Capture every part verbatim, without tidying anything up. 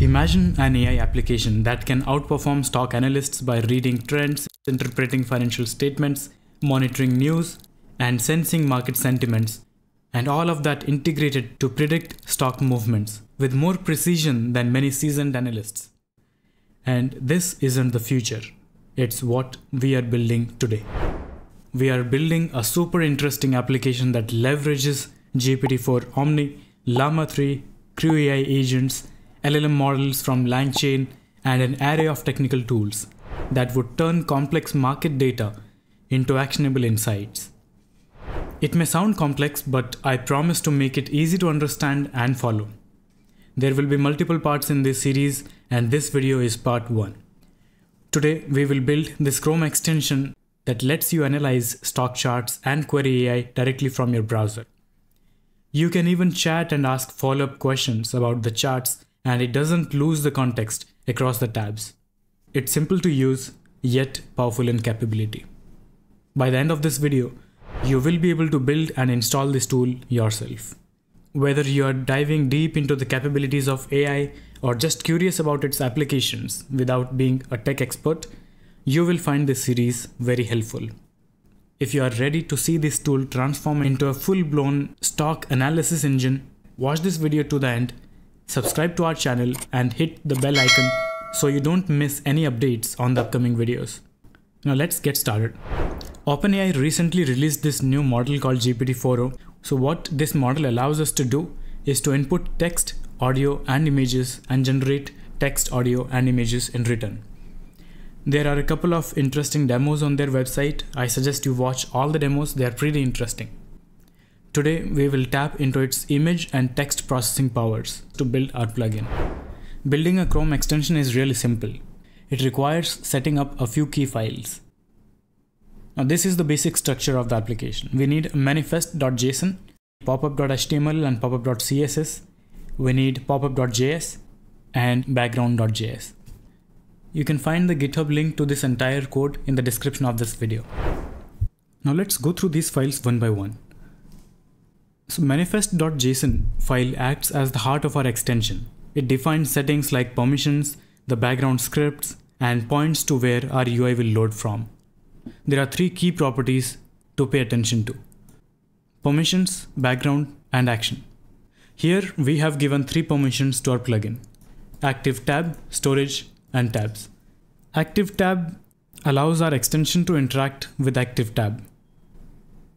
Imagine an A I application that can outperform stock analysts by reading trends, interpreting financial statements, monitoring news, and sensing market sentiments, and all of that integrated to predict stock movements with more precision than many seasoned analysts. And this isn't the future. It's what we are building today. We are building a super interesting application that leverages G P T four Omni, Llama three, Crew A I agents, L L M models from LangChain, and an array of technical tools that would turn complex market data into actionable insights. It may sound complex, but I promise to make it easy to understand and follow. There will be multiple parts in this series, and this video is part one. Today, we will build this Chrome extension that lets you analyze stock charts and query A I directly from your browser. You can even chat and ask follow-up questions about the charts, and it doesn't lose the context across the tabs. It's simple to use, yet powerful in capability. By the end of this video, you will be able to build and install this tool yourself. Whether you are diving deep into the capabilities of A I or just curious about its applications without being a tech expert, you will find this series very helpful. If you are ready to see this tool transform into a full-blown stock analysis engine, watch this video to the end, subscribe to our channel, and hit the bell icon so you don't miss any updates on the upcoming videos. Now let's get started. OpenAI recently released this new model called G P T four O. So what this model allows us to do is to input text, audio, and images and generate text, audio, and images in return. There are a couple of interesting demos on their website. I suggest you watch all the demos, they are pretty interesting. Today, we will tap into its image and text processing powers to build our plugin. Building a Chrome extension is really simple. It requires setting up a few key files. Now this is the basic structure of the application. We need manifest dot json, popup dot h t m l and popup dot c s s. We need popup dot j s and background dot j s. You can find the GitHub link to this entire code in the description of this video. Now let's go through these files one by one. So manifest dot json file acts as the heart of our extension. It defines settings like permissions, the background scripts, and points to where our U I will load from. There are three key properties to pay attention to: permissions, background, and action. Here we have given three permissions to our plugin: active tab, storage, and tabs. Active tab allows our extension to interact with active tab.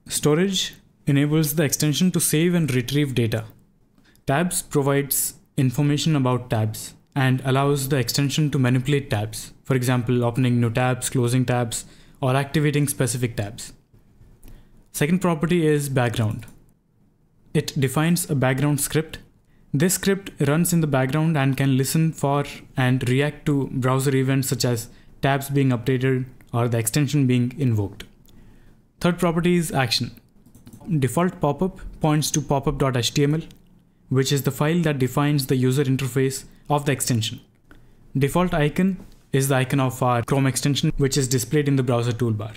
Storage enables the extension to save and retrieve data. Tabs provides information about tabs and allows the extension to manipulate tabs. For example, opening new tabs, closing tabs, or activating specific tabs. Second property is background. It defines a background script. This script runs in the background and can listen for and react to browser events such as tabs being updated or the extension being invoked. Third property is action. Default popup points to popup dot h t m l, which is the file that defines the user interface of the extension. Default icon is the icon of our Chrome extension, which is displayed in the browser toolbar.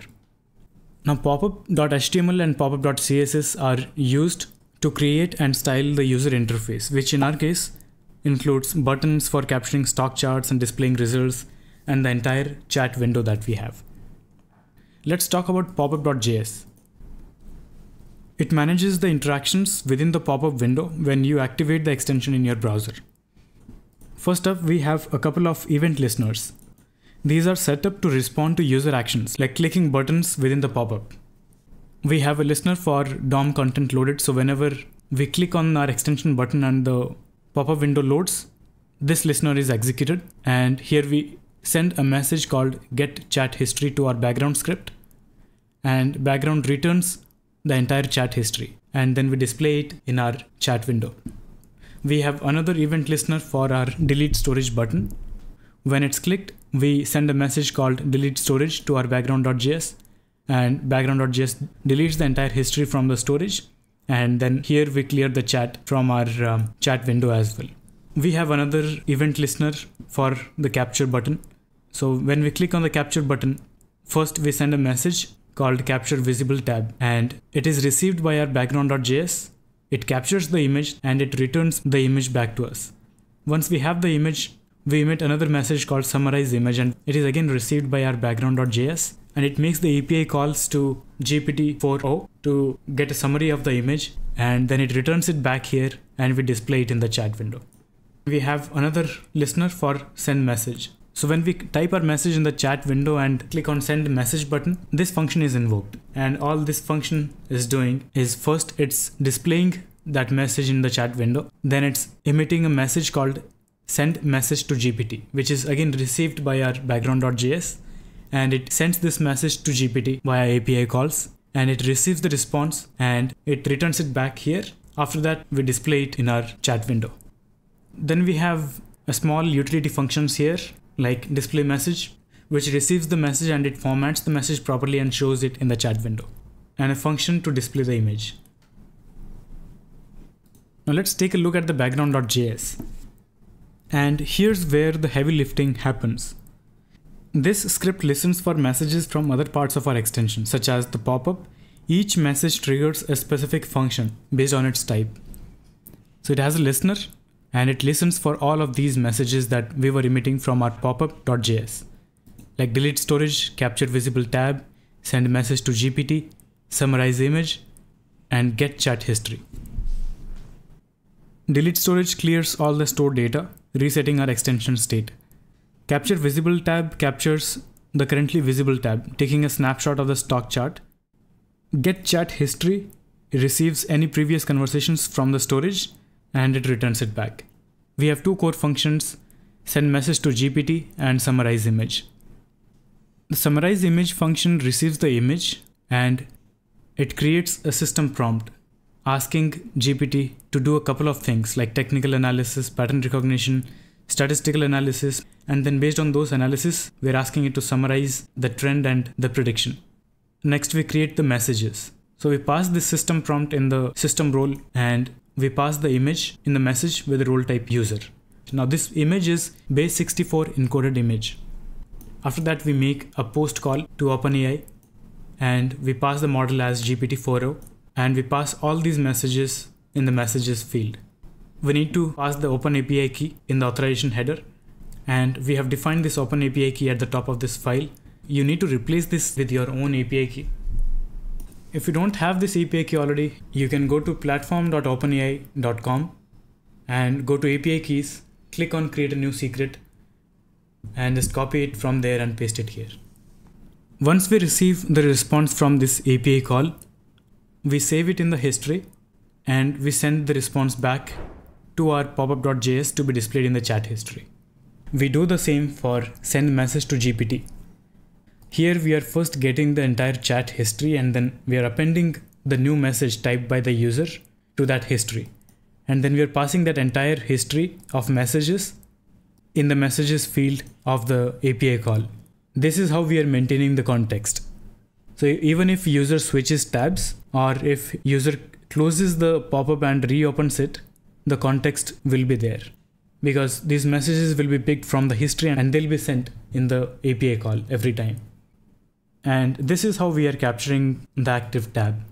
Now popup dot h t m l and popup dot c s s are used to create and style the user interface, which in our case includes buttons for capturing stock charts and displaying results, and the entire chat window that we have. Let's talk about popup dot j s. It manages the interactions within the pop-up window when you activate the extension in your browser. First up, we have a couple of event listeners. These are set up to respond to user actions, like clicking buttons within the pop-up. We have a listener for D O M content loaded, so whenever we click on our extension button and the pop-up window loads, this listener is executed, and here we send a message called get chat history to our background script, and background returns the entire chat history, and then we display it in our chat window. We have another event listener for our delete storage button. When it's clicked, we send a message called delete storage to our background dot j s, and background dot j s deletes the entire history from the storage, and then here we clear the chat from our um, chat window as well. We have another event listener for the capture button. So when we click on the capture button, first we send a message called capture visible tab, and it is received by our background dot j s. It captures the image and it returns the image back to us. Once we have the image, we emit another message called summarize image, and it is again received by our background.js, and it makes the A P I calls to G P T four O to get a summary of the image, and then it returns it back here and we display it in the chat window. We have another listener for send message. So when we type our message in the chat window and click on send message button, this function is invoked, and all this function is doing is first it's displaying that message in the chat window, then it's emitting a message called send message to G P T, which is again received by our background.js, and it sends this message to G P T via A P I calls, and it receives the response and it returns it back here. After that, we display it in our chat window. Then we have a small utility functions here like display message, which receives the message and it formats the message properly and shows it in the chat window, and a function to display the image. Now let's take a look at the background.js. And here's where the heavy lifting happens. This script listens for messages from other parts of our extension, such as the pop-up. Each message triggers a specific function based on its type. So it has a listener, and it listens for all of these messages that we were emitting from our popup.js, like delete storage, capture visible tab, send message to G P T, summarize image, and get chat history. Delete storage clears all the stored data, resetting our extension state. Capture visible tab captures the currently visible tab, taking a snapshot of the stock chart. Get chat history receives any previous conversations from the storage, and it returns it back. We have two core functions, send message to G P T and summarize image. The summarize image function receives the image and it creates a system prompt asking G P T to do a couple of things like technical analysis, pattern recognition, statistical analysis, and then based on those analysis, we're asking it to summarize the trend and the prediction. Next, we create the messages. So we pass the system prompt in the system role, and we pass the image in the message with the role type user. Now this image is base sixty-four encoded image. After that, we make a post call to OpenAI, and we pass the model as G P T four O, and we pass all these messages in the messages field. We need to pass the OpenAI key in the authorization header, and we have defined this OpenAI key at the top of this file. You need to replace this with your own A P I key. If you don't have this A P I key already, you can go to platform dot openai dot com and go to A P I keys, click on create a new secret, and just copy it from there and paste it here. Once we receive the response from this A P I call, we save it in the history and we send the response back to our popup.js to be displayed in the chat history. We do the same for send message to G P T. Here we are first getting the entire chat history, and then we are appending the new message typed by the user to that history. And then we are passing that entire history of messages in the messages field of the A P I call. This is how we are maintaining the context. So even if user switches tabs or if user closes the pop-up and reopens it, the context will be there, because these messages will be picked from the history and they'll be sent in the A P I call every time. And this is how we are capturing the active tab.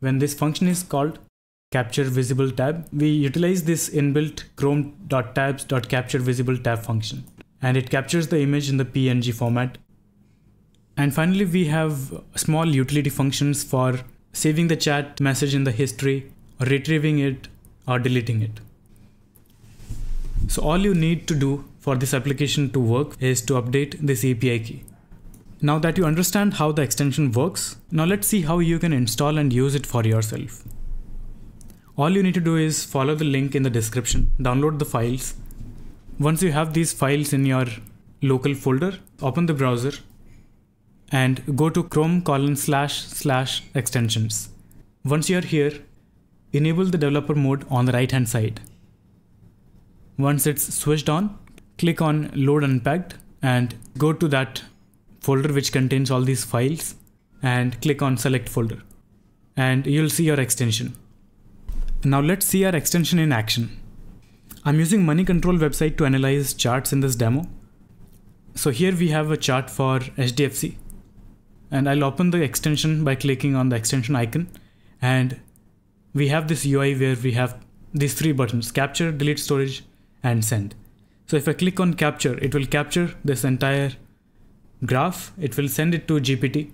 When this function is called capture visible tab, we utilize this inbuilt chrome.tabs.captureVisibleTab function, and it captures the image in the P N G format. And finally, we have small utility functions for saving the chat message in the history, or retrieving it, or deleting it. So all you need to do for this application to work is to update this A P I key. Now that you understand how the extension works, now let's see how you can install and use it for yourself. All you need to do is follow the link in the description, download the files. Once you have these files in your local folder, open the browser and go to Chrome colon slash slash extensions. Once you're here, enable the developer mode on the right hand side. Once it's switched on, click on load unpacked and go to that folder which contains all these files and click on select folder, and you'll see your extension. Now let's see our extension in action. I'm using Money Control website to analyze charts in this demo. So here we have a chart for H D F C, and I'll open the extension by clicking on the extension icon, and we have this U I where we have these three buttons: capture, delete storage, and send. So if I click on capture, it will capture this entire graph. It will send it to G P T.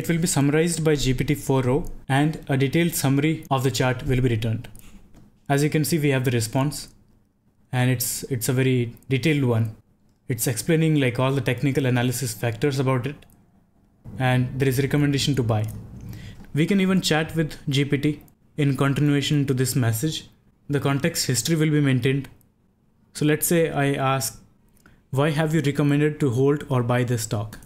It will be summarized by G P T four O and a detailed summary of the chart will be returned. As you can see, we have the response and it's, it's a very detailed one. It's explaining like all the technical analysis factors about it. And there is a recommendation to buy. We can even chat with G P T in continuation to this message. The context history will be maintained. So let's say I ask, why have you recommended to hold or buy this stock?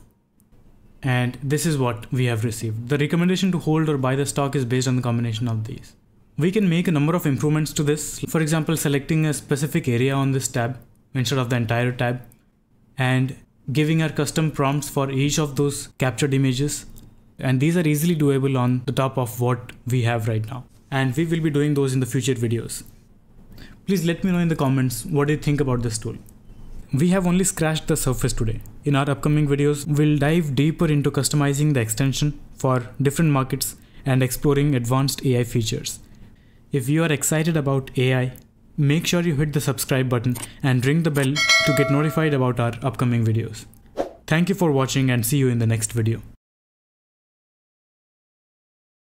And this is what we have received. The recommendation to hold or buy the stock is based on the combination of these. We can make a number of improvements to this. For example, selecting a specific area on this tab instead of the entire tab and giving our custom prompts for each of those captured images. And these are easily doable on the top of what we have right now. And we will be doing those in the future videos. Please let me know in the comments what do you think about this tool. We have only scratched the surface today. In our upcoming videos, we'll dive deeper into customizing the extension for different markets and exploring advanced A I features. If you are excited about A I, make sure you hit the subscribe button and ring the bell to get notified about our upcoming videos. Thank you for watching and see you in the next video.